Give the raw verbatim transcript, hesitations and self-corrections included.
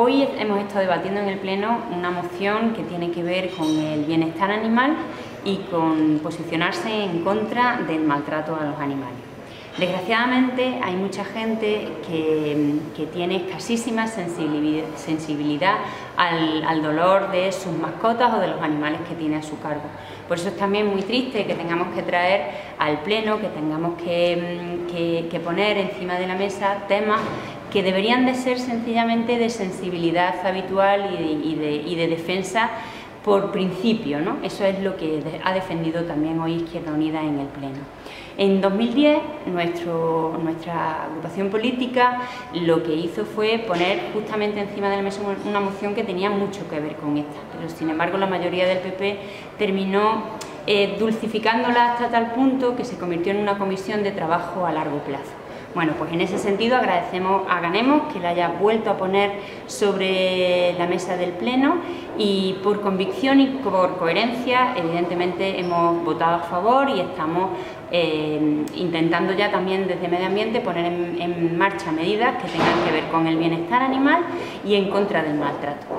Hoy hemos estado debatiendo en el Pleno una moción que tiene que ver con el bienestar animal y con posicionarse en contra del maltrato a los animales. Desgraciadamente hay mucha gente que, que tiene escasísima sensibilidad, sensibilidad al, al dolor de sus mascotas o de los animales que tiene a su cargo. Por eso es también muy triste que tengamos que traer al Pleno, que tengamos que, que, que poner encima de la mesa temas que deberían de ser sencillamente de sensibilidad habitual y de, y de, y de defensa por principio, ¿no? Eso es lo que ha defendido también hoy Izquierda Unida en el Pleno. En dos mil diez, nuestro, nuestra agrupación política lo que hizo fue poner justamente encima de la mesa una moción que tenía mucho que ver con esta, pero sin embargo la mayoría del P P terminó eh, dulcificándola hasta tal punto que se convirtió en una comisión de trabajo a largo plazo. Bueno, pues en ese sentido agradecemos a Ganemos que la haya vuelto a poner sobre la mesa del Pleno y por convicción y por coherencia evidentemente hemos votado a favor y estamos eh, intentando ya también desde Medio Ambiente poner en, en marcha medidas que tengan que ver con el bienestar animal y en contra del maltrato.